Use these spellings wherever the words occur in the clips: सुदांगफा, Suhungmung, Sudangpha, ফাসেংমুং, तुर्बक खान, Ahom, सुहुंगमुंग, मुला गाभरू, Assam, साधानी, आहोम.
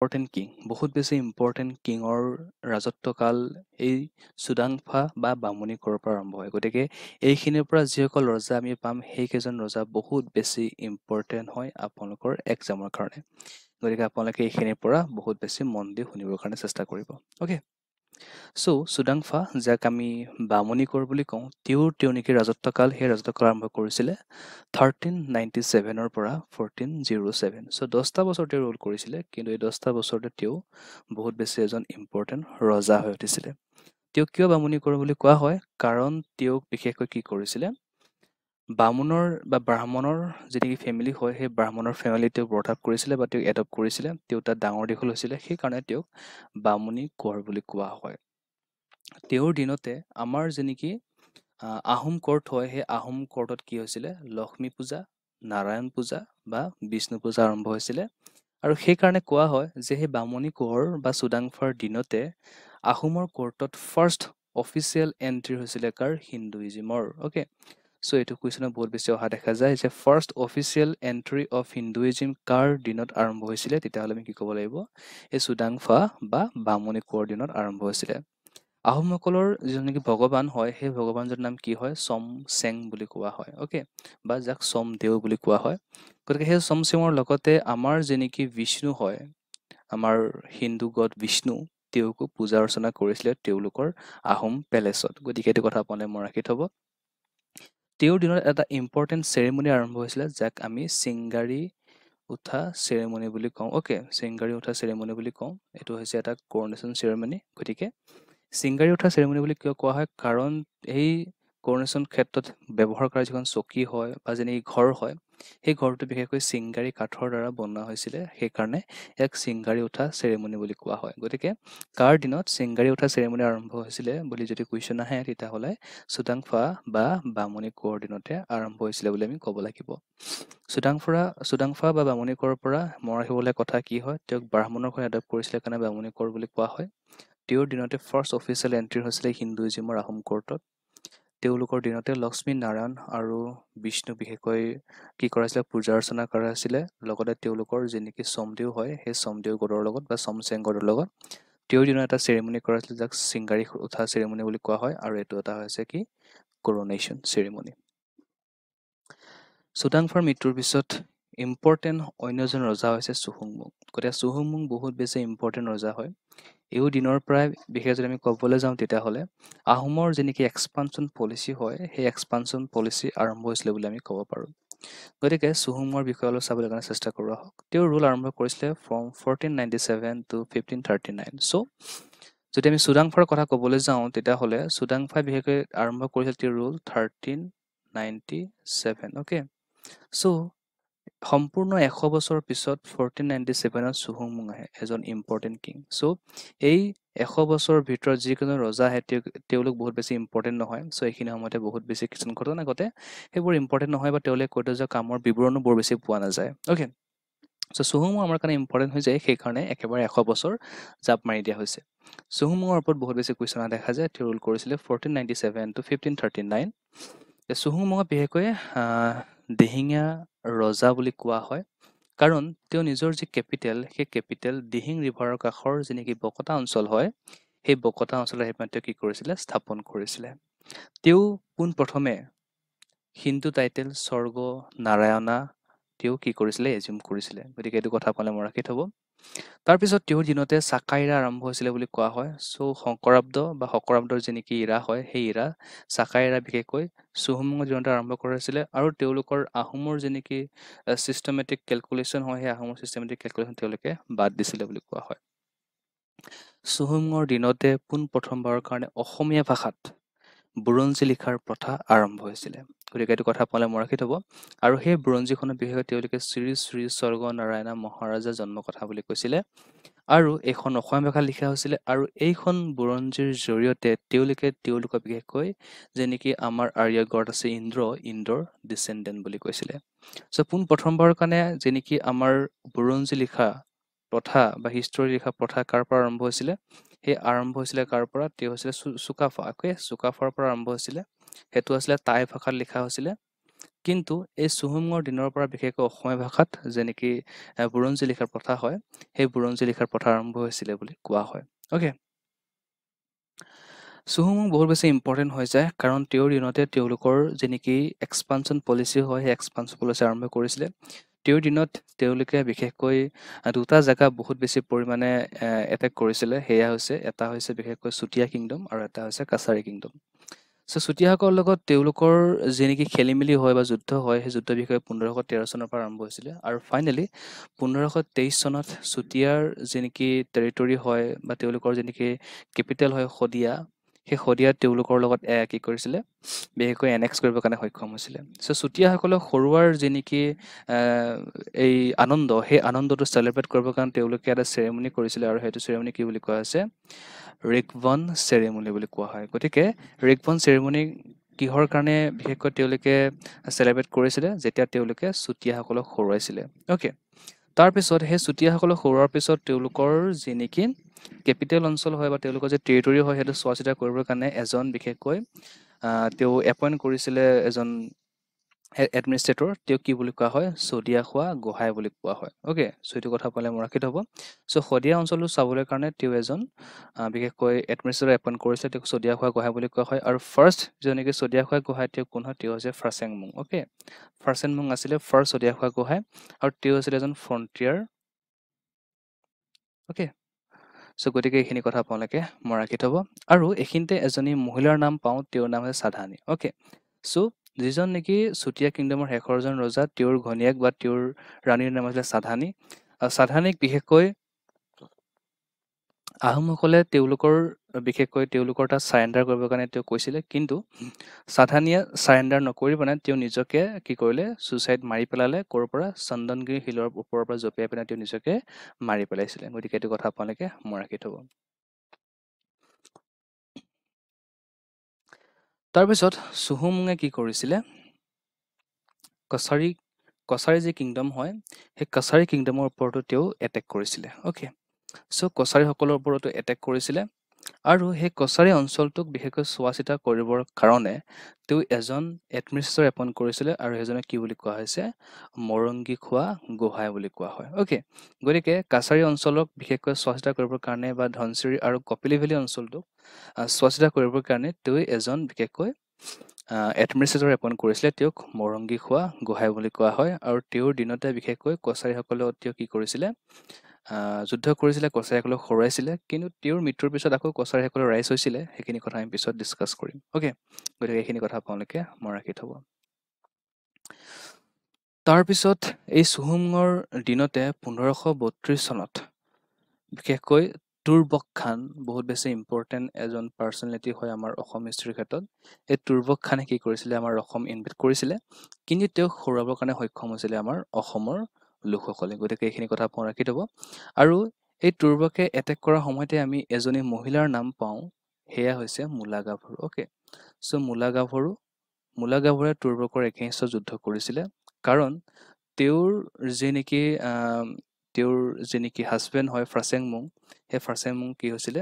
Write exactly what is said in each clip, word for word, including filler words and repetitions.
Important king बहुत बेसि important Kinger राजत्वकाल सुदांगफा बा बामुनी कोरपर आरम्भ हय गतिके एइखिनिर परा जियकल रजा आमि पाम हेकेजन रजा बहुत बेसि इम्पर्टेन्ट हय आपनलोकर एग्जाমৰ কাৰণে गतिके आपनलोके एइखिनिर परा बहुत बेसि मन दि हुनिবৰ কাৰণে চেষ্টা কৰিব। ओके सो सुदांगफा जाक आमि बामुनी कोर বুলি কওঁ তেওঁৰ তেওঁনিকে ৰাজত্বকাল হে ৰাজত্বকাল আৰম্ভ কৰিছিল থাৰ্টিন নাইণ্টি ছেভেন ৰ পৰা ফৰ্টিন জিৰ' ছেভেন। সো দহটা বছৰ তেওঁ ৰোল কৰিছিল কিন্তু এই দহটা বছৰতে তেওঁ বহুত বেছি এজন ইম্পৰ্টেন্ট ৰজা হৈ উঠিছিল। তেওঁ কিয় বামুনি কোৰ বুলি কোৱা হয় কাৰণ তেওঁক বিশেষকৈ কি কৰিছিল বামুনৰ বা ব্ৰাহ্মণৰ যেটি ফ্যামিলি হয় হে ব্ৰাহ্মণৰ ফ্যামিলি তেওঁ ব্ৰট আপ কৰিছিল বা তেওঁ এডপ্ট কৰিছিল তেওঁ তা ডাঙৰ দেখল হৈছিল সেই কাৰণে তেওঁক বামুনি কোৰ বুলি কোৱা হয়। তেওঁৰ দিনতে আমাৰ যেনেকি আহোম কোৰ্ট হয় হে আহোম কোৰ্টত কি হৈছিল লক্ষ্মী পূজা নাৰায়ণ পূজা বা বিষ্ণু পূজা আৰম্ভ হৈছিল আৰু সেই কাৰণে কোৱা হয় যে হে বামুনি কোৰ বা সুদাংফাৰ দিনতে আহোমৰ কোৰ্টত ফাৰ্স্ট অফিচিয়াল এন্ট্ৰি হৈছিল কাৰ হিন্দুইজমৰ। ওকে सो ये क्वेश्चन बहुत बेसि अहर देखा जाए first official entry of Hinduism कार दिन आरम्भ होती कि कब लगे ये सुदांगफा बामुनी कोर दिन आरम्भ होती। आहोम जो भगवान है भगवान नाम कि है सम सेंग बुली कोआ है। ओके जाक सम देव बुली कोआ है गतिके सम सेंगर लगते आमार जेनेकि विष्णु है आमार हिंदू गॉड विष्णु तेवको पूजा अर्चना करेसिले आहोम पेलेसत गतिके एतो कथा आपले मन राखि थब। তেওঁৰ দিনত এটা ইম্পৰ্টেন্ট সেৰেমনি আৰম্ভ হৈছিল যাক আমি সিংগাৰি উঠা সেৰেমনি বুলি কওঁ। ওকে সিংগাৰি উঠা সেৰেমনি বুলি কওঁ এটো হৈছে এটা কৰনেচন সেৰেমনি গতিকে সিংগাৰি উঠা সেৰেমনি বুলি কিয় কোৱা হয় কাৰণ এই কৰনেচন ক্ষেত্ৰত ব্যৱহাৰ কৰা যখন চকী হয় বা যেনে ঘৰ হয় সেই ঘৰটো বিশেষকৈ সিংগাৰি কাঠৰ দ্বাৰা বনোৱা হৈছিল সেই কাৰণে এক সিংগাৰি উঠা সেৰেমনি বুলি কোৱা হয়। গতিকে কাৰ দিনত সিংগাৰি উঠা সেৰেমনি আৰম্ভ হৈছিল বুলি যদি কুৱেশ্যন আহে তেতিয়া হ'লে সুদাংফা বা বামুনি কোৰ দিনতে আৰম্ভ হৈছিল বুলি আমি ক'ব লাগিব। সুদাংফা সুদাংফা বা বামুনি কোৰ পৰা মৰাহিবলৈ কথা কি হয় তেওঁক ব্ৰাহ্মণৰ ঘৰত এডপ্ট কৰিছিল কাৰণে বামুনি কোৰ বুলি কোৱা হয়। তেওঁৰ দিনতে ফাৰ্স্ট অফিচিয়েল এন্ট্ৰি হৈছিল হিন্দুইজমৰ আহোম কোৰ্টত। तेवलोकर दिनते लक्ष्मी नारायण और विष्णु विशेषक कि पूजा अर्चना कर जेनेकि सोमदेव है सोमदेव गडर सोमसें गडर दिन एट सेरेमनी जाक सिंगारी उठा सेरेमनी क्या है और ये कि कोरोनेशन सेरेमनी। सुदांगफार मृत्युर पिछत इम्पर्टेन्ट अन्यजन रजा है सुहुंगमुंग गतिके सुहुंगमुंग बहुत बेसि इम्पर्टेन्ट रजा है यो दिनर प्राय विशेष आम कबले जाऊँ आहोमर जेनेकि एक्सपानशन पलिसी है हे एक्सपानशन पलिसी आरम्भ होती कब पारो गतिके सुहुंगमुंगर विषय अलग चाबले कारण चेष्टा करो आहोक रूल आरम्भ करिसिले from fourteen ninety seven to fifteen thirty nine. So जो आम सुदांगफार कथा कबले जाऊँ तेतियाह'ले सुदांगफा विशेषकर आरम्भ करिसिले rule thirteen ninety seven. Okay so सम्पूर्ण एश बसर पिछत फोर्टीन नाइन्टी सेभेन सुहुंगमुंग आए एजन इम्पर्टेन्ट किंग। सो यही एश बसर भर जिको रजा है बहुत बेसि इम्पर्टेन्ट नहय। सो ये समय बहुत बेसि किसान घटना आगते सभी इम्पर्टेन्ट नहय कै जो कम विवरणों बहुत बेसि पा ना जाए। ओके सो सुहुंगमुंग आमार कारणे इम्पर्टेन्ट हो जाए सेइकाৰণে एकेबारे এশ বছৰ জাপ মাৰি দিয়া হৈছে। সুহুংমুঙৰ ওপৰত বহুত বেছি কুৱেশ্যন দেখা যায় তেওঁ ৰোল কৰিছিল fourteen ninety seven to fifteen thirty nine. সুহুংমুঙক বিশেষকৈ দিহিঙা रजा बुली कोआ हय कारण तेओ निजर जे कैपिटल हे कैपिटल दिहिंग रिभार काखर जेनेकि बकता अंचल हय हे बकता अंचल हेमाते कि करिसिले स्थापन करिसिले। तेओ पुन प्रथमे हिंदू टाइटल स्वर्ग नारायणा तेओ कि करिसिले एज्यूम करिसिले गतिके एतु कथा पाले मराखि थब। तार पिছত तेओ दिनते साकाइरा आरम्भ होइसिले बुली कोआ हय। सो शंकराब्द बा शकराब्दर जेनेकि इरा हय हे इरा साकाइरा बिखेखै सुहुंगमुंग दिनते आरम्भ करिसिले आरो तेओलोकर आहोমৰ जेनेकि सिस्टेमेटिक केलकुलेशन हय हे आहोমৰ सिस्टेमेटिक केलकुलेशन तेओलोके बाद दिसिले बुली कोआ हय। सुहुंगमुंगर दिनते पुन प्रथमबार कारणे अहोमिया भाषात बुरंजी लिखार प्रथा आरम्भ होइसिले गतिके एतु कथा पाले मराखि थब आरो हे बुरंजीखन बिहेके तेओलोके श्री श्री स्वर्ग नारायण महाराजा जन्म कथा बुली কৈছিলে आरो एखन অসমীয়া ভাষা লিখা হৈছিলে आरो এইখন বুৰঞ্জীৰ জৰিয়তে তেওলকে তেওলক বিশেষকৈ যেনেকি আমাৰ আৰ্য গড আছে ইন্দ্ৰ ইন্দ্ৰৰ ডিসেন্ডেন্ট বুলি কৈছিলে। সো পোন প্ৰথমবাৰৰ কাৰণে যেনেকি আমাৰ বুৰঞ্জী লিখা প্ৰথা বা হিষ্টৰী লিখা প্ৰথা কাৰ পৰা আৰম্ভ হৈছিলে हे आरम्भ होइसिले कार परा ते होइसिले सुकाफा। ओके सुकाफार परा आरम्भ होइसिले हेतु आसले ताई भाषात लिखा होइसिले किन्तु ए सुहुमंगर दिनर पर बिखेको अखमय भाषात जेनेकी बुरंजी लिखार प्रथा हय हे बुरंजी लिखार प्रथा आरम्भ হৈছিল বুলি কোৱা হয়। ओके सुहुमंग बहुत बेसी इम्पर्टेन्ट हो जाए कारण तेर दिनते तेलोकर जेनेकी एक्सपांशन पॉलिसी हय हे एक्सपांशन पॉलिसी आरम्भ কৰিছিল। तेर दिनत तेलोके बिखेकকৈ দুটা জায়গা বহুত বেছি পৰিমাণে এটাক কৰিছিল। হেয়া হৈছে এটা হৈছে বিশেষকৈ সুতিয়া কিংডম আৰু এটা হৈছে কাছাৰী কিংডম। सो सुतियाहकर লগত তেওলোকৰ जेनेकी खेली मिली হয় বা যুদ্ধ হয় হে যুদ্ধ বিষয়ে पंद्रह तेरह सনৰ পৰা আৰম্ভ হৈছিল আৰু ফাইনালি पंद्रह तेईस সনত সুতিয়াৰ जेनेकी টেৰিটৰি হয় বা তেওলোকৰ जेनेकी ক্যাপিটেল হয় খদিয়া হে খদিয়া তেওলোকৰ লগত এ কি কৰিছিল বেকৈ এনেক্স কৰিব কাৰণে সক্ষম হৈছিল। সো সুতিয়াহকল খৰুৱাৰ जेनेकी এই আনন্দ হে আনন্দটো সেলিব্ৰেট কৰিব কাৰণে তেওলোকে এটা সেৰেমনি কৰিছিল আৰু হেটো সেৰেমনি কি বুলি কোৱা আছে ৰেকভন সেৰেমনি বুলি কোৱা হয়। গতিকে ৰেকভন সেৰেমনি কিহৰ কাৰণে বিশেষকৈ তেওলোকে সেলিব্ৰেট কৰিছিল যেতিয়া তেওলোকে সুতিয়াহকল খৰুৱাইছিল। ओके तार पिछत हे सुतियाहकल खरुवार पिछत তেওलोকৰ जेनेकी कैपिटल अंचल হয় বা তেওলোকৰ যে টেৰিটৰি হয় হেটো চোৱাচিতা কৰিবৰ কাৰণে এজন বিশেষকৈ তেও এপয়েন্ট কৰিছিল এজন এডমিনিষ্ট্ৰেটৰ তেও কি বুলি কোৱা হয় সদিয়া খোৱা গোহাই বুলি কোৱা হয়। ओके সো এটো কথা পালে মন ৰাখিত হ'ব। সো খদিয়া অঞ্চলটো চাবলৈ কাৰণে তেও এজন বিশেষকৈ এডমিনিষ্ট্ৰেটৰ এপয়েন্ট কৰিছিল তেও সদিয়া খোৱা গোহাই বুলি কোৱা হয় আৰু ফাৰ্স্ট জনেকি সদিয়া খোৱা গোহাই তেও কোন হয় তেও আছে ফাসেংমুং। ओके ফাসেংমুং আছিল ফার্স্ট সদিয়া খোৱা গোহাই আৰু তেও আছিল এজন ফ্ৰন্টিয়াৰ। ओके सो गतिके एखिनि कथा आपनालोके मन राखि थब आरु एखिनते एजनी महिलार नाम पाउ तेर नाम आछे साधानी। ओके सो जिजन नेकि सुतिया किंगडমৰ हेखरजन रजा तेर घनियाक बा तेर रानीर नाम आछे साधानी। साधानीक बिखेखকৈ आहमসকলে তেওलोকৰ बिखेखকৈ তেওलोকৰ ता सरेंडर কৰিবৰ কাৰণে তেও কৈছিল কিন্তু সাধানিয়া सरेंडर নকৰি বনা তেও নিজকে কি কৰিলে সুইসাইড মাৰি পেলালে কৰপৰা চন্দনগিৰি হিলৰ ওপৰৰ পৰা জপিয়াই পেনা তেও নিজকে মাৰি পেলাইছিল। গতিকে এটো কথা আপোনালোকে মন ৰাখি থব। তাৰ পিছত সুহুমুঙে কি কৰিছিল কাছাৰী কাছাৰী যে কিংডম হয় হে কাছাৰী কিংডমৰ ওপৰতো তেও এটেক কৰিছিল। ओके सो कसारी हकলৰ ওপৰত এটেক কৰিছিল আৰু হে কসাৰি অঞ্চলটোক বিশেষকৈ সোৱাচিতা কৰিবৰ কাৰণে তেও এজন এডমিনিষ্ট্ৰেটৰ এপন কৰিছিল আৰু এজনে কি বুলি কোৱা হৈছে মৰংগী খোৱা গোহাই বুলি কোৱা হয়। ओके গৰিকে কসাৰি অঞ্চলক বিশেষকৈ সোৱাচিতা কৰিবৰ কাৰণে বা ধনচিৰি আৰু কপিলি ভেলি অঞ্চলটো সোৱাচিতা কৰিবৰ কাৰণে তেও এজন বিশেষকৈ এডমিনিষ্ট্ৰেটৰ এপন কৰিছিল তেওক মৰংগী খোৱা গোহাই বুলি কোৱা হয় আৰু তেওঁৰ দিনতে বিশেষকৈ কসাৰি হকলৰ তেও কি কৰিছিল যুদ্ধ কৰিছিল কছাৰীসকল খৰুৱাইছিল কিন্তু তেওঁৰ মৃত্যুৰ পিছত আকৌ কছাৰীসকল ৰাইজ হৈছিল হেখিনি কথা আমি পিছত ডিসকাস কৰিম। ओके গতিকে এখিনি কথা আপোনালোকে মন ৰাখি থব। তাৰ পিছত এই সুহুমুঙৰ দিনতে पंद्रह बत्तीस চনত বিশেষকৈ তুৰ্বক খান বহুত বেছি ইম্পৰ্টেন্ট এজন পাৰ্সোনালিটি হয় আমাৰ অসম হিষ্ট্ৰীৰ ক্ষেত্ৰত। এই তুৰ্বক খানে কি কৰিছিল আমাৰ অসম ইনভেড কৰিছিল কিন্তু তেও খৰুৱাবৰ কাৰণে সক্ষম হৈছিল আমাৰ অসমৰ লোকসকলে। গতিকে এইখিনি কথা মন ৰাখি থব আৰু এই তুৰ্বকে এটেক কৰা সময়তে আমি এজনী মহিলাৰ নাম পাওঁ হেয়া হৈছে মুলা গাভৰু। ओके সো মুলা গাভৰু মুলা গাভৰুৱে তুৰ্বকৰ এগেইনষ্ট যুদ্ধ কৰিছিল কাৰণ তেওঁৰ যে নেকি তেওঁৰ যে নেকি হাজবেণ্ড হয় ফাসেংমুং হে ফাসেংমুং কি হৈছিল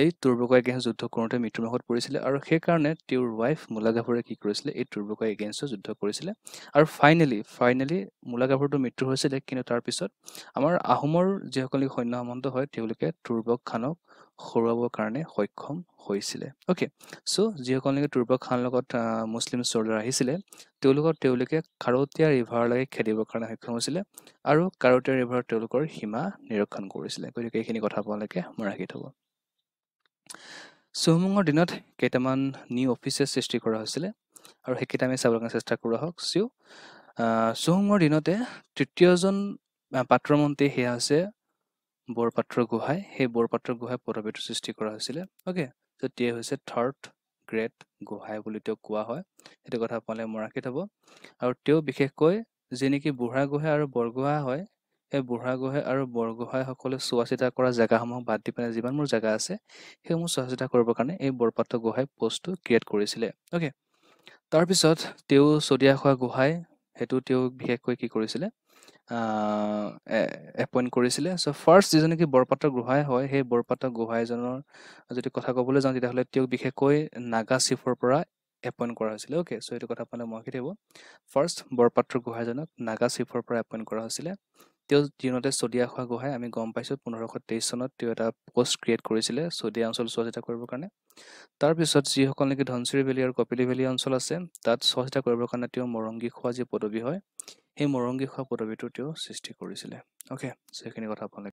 এই তুৰ্বকৰ এগেইনষ্ট যুদ্ধ কৰোঁতে মৃত্যুৰ মুখত পৰিছিল আৰু সেই কাৰণে তেওঁৰ ওয়াইফ মুলা গাভৰুৱে কি কৰিছিল এই তুৰ্বকৰ এগেইনষ্ট যুদ্ধ কৰিছিল আৰু ফাইনালি ফাইনালি মুলা গাভৰুৰ মৃত্যু হৈছিল কিন্তু তাৰ পিছত আমাৰ আহোমৰ যিসকল সৈন্য আমন্ত হয় তেওঁলোকে তুৰ্বক খানক খৰুৱাবৰ কাৰণে সক্ষম হৈছিল। ओके সো যিসকল তুৰ্বক খান লগত মুছলিম চলদাৰ আহিছিল তেওঁলোকৰ তেওঁলোকে কাৰতীয়া ৰিভাৰলৈকে খেদিবৰ কাৰণে সক্ষম হৈছিল আৰু কাৰতীয়া ৰিভাৰত তেওঁলোকৰ সীমা নিৰক্ষণ কৰিছিল। গতিকে এইখিনি কথা আপোনালোকে মন ৰাখি থব। সুহুমুঙৰ দিনত কেইটামান নিউ অফিচে সৃষ্টি কৰা হৈছিল আৰু হেকিটা আমি চাবলৈ চেষ্টা কৰা হক। সিও সুহুমুঙৰ দিনতে তৃতীয়জন পাত্ৰমন্ত্ৰী হেয়া হৈছে বৰপাত্ৰ গোহাই হে বৰপাত্ৰ গোহাই পদবীটো সৃষ্টি কৰা হৈছিল। ओके তো তেও হৈছে থাৰ্ড গ্ৰেড গোহাই বুলি তেও কোৱা হয় এটো কথা আপোনালে মন ৰাখি থব আৰু তেও বিশেষকৈ যে নেকি বুঢ়া গোহাই আৰু বৰগোহা হয় এই বুঢ়া গোহাই আৰু বৰগোহাই সকলে সোৱাচিতা কৰা জায়গাসমূহ বাদ দি পেনে যিমানবোৰ জায়গা আছে সেইসমূহ সোৱাচিতা কৰিবৰ কাৰণে এই বৰপাত্ৰ গোহাই পোষ্টটো ক্ৰিয়েট কৰিছিল। ओके তাৰ পিছত তেও সদিয়া খোৱা গোহাই হেতু তেও বিশেষকৈ কি কৰিছিল এপয়েন্ট কৰিছিল। সো ফাৰ্স্ট যিজন কি বৰপাত্ৰ গোহাই হয় সেই বৰপাত্ৰ গোহাইজনৰ যদি কথা ক'বলৈ যাওঁ তেতিয়া হলে তেও বিশেষকৈ নাগা চিফৰ পৰা एपइन्ट কৰা হৈছিল। ओके सो এই কথা আপোনালোকে মনত ৰাখিব। ফাৰ্স্ট বৰপাত্ৰ গোহাইজনক নাগা চিফৰ পৰা এপইন্ট কৰা হৈছিল। তেও দিনতে চডিয়া খোৱা গোহাই আমি গম পাইছো পোন্ধৰশ তেইছ চনত তেও এটা পোস্ট ক্ৰিয়েট কৰিছিল চডিয়া অঞ্চল সহায়তা কৰিবৰ কাৰণে। তাৰ পিছত যি সকল নেকি ধনচিৰি ভেলি আৰু কপিলি ভেলি অঞ্চল আছে তাত সহায়তা কৰিবৰ কাৰণে তেও মৰংগী খোৱা যে পদবী হয় সেই মৰংগী খোৱা পদবীটো তেও সৃষ্টি কৰিছিল। ওকে সো এইখিনি কথা আপোনালোকে